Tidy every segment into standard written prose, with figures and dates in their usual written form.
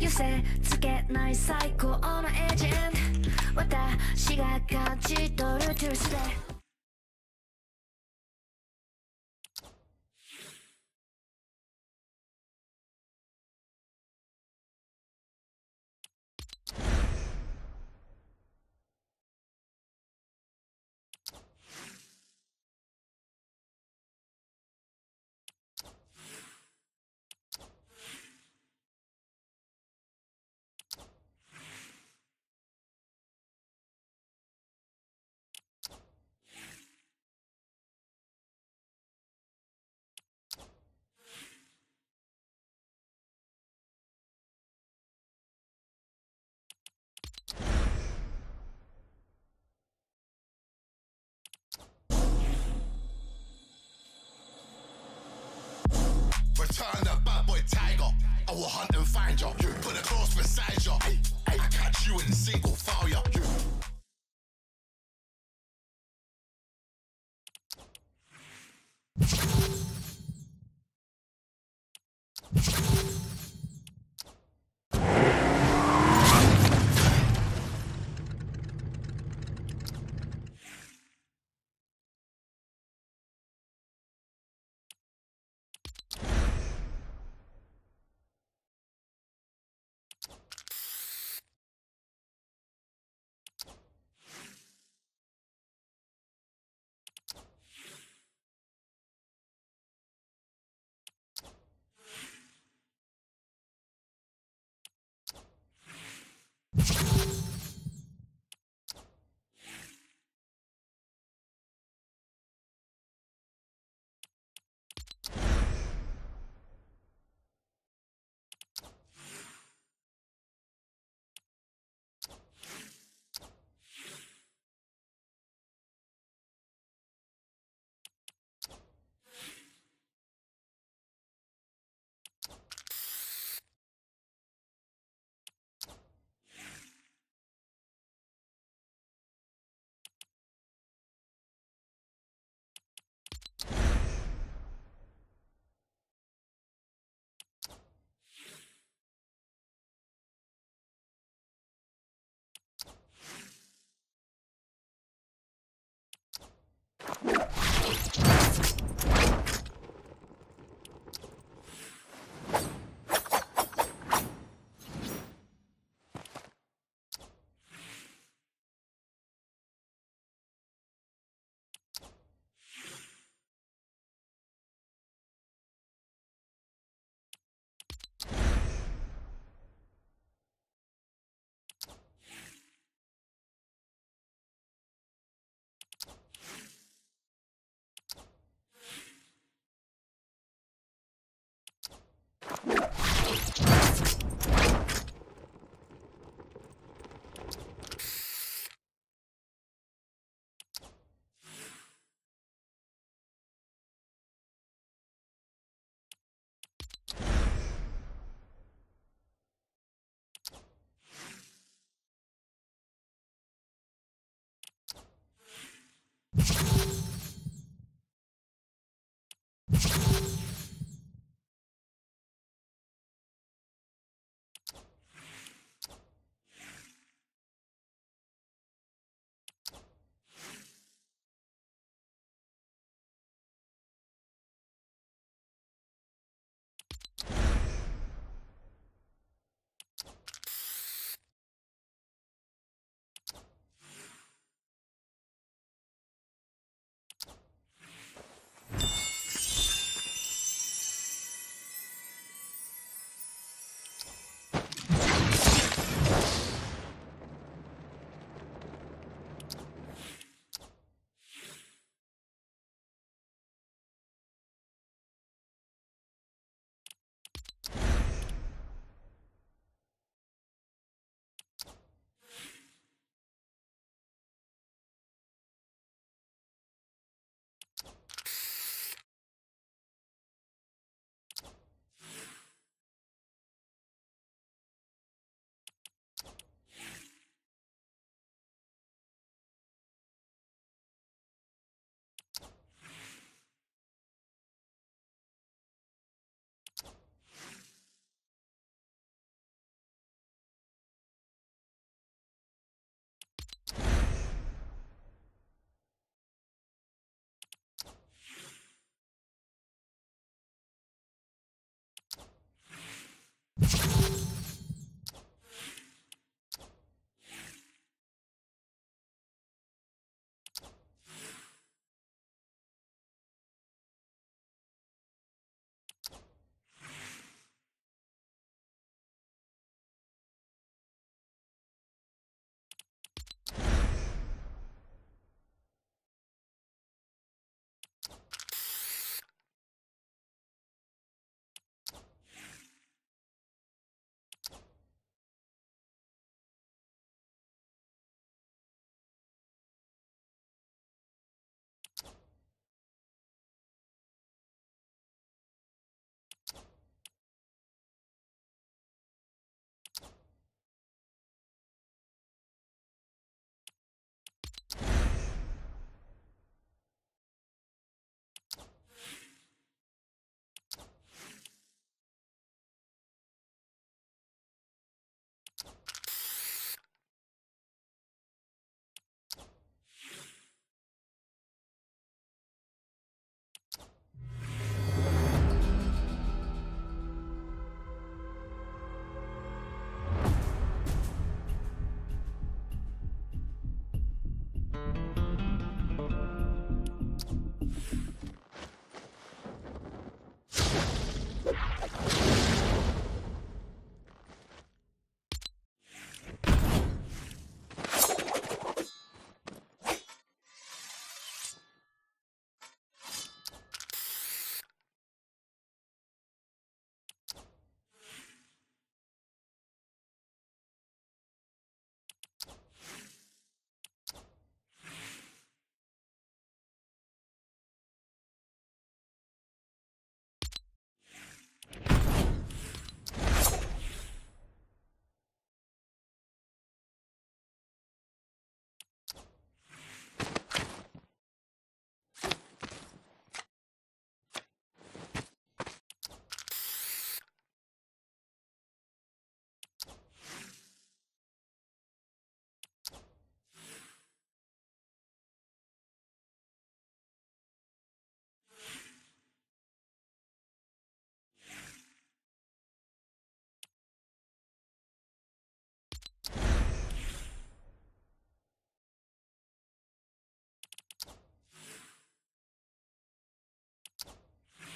寄せつけない最高のエージェント、私が勝ち取るトゥースデー。Turn the bad boy tiger, I will hunt and find you. You put a cross beside you, I catch you in single file ya. You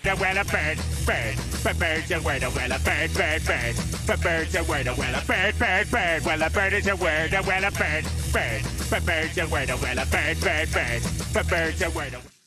The word,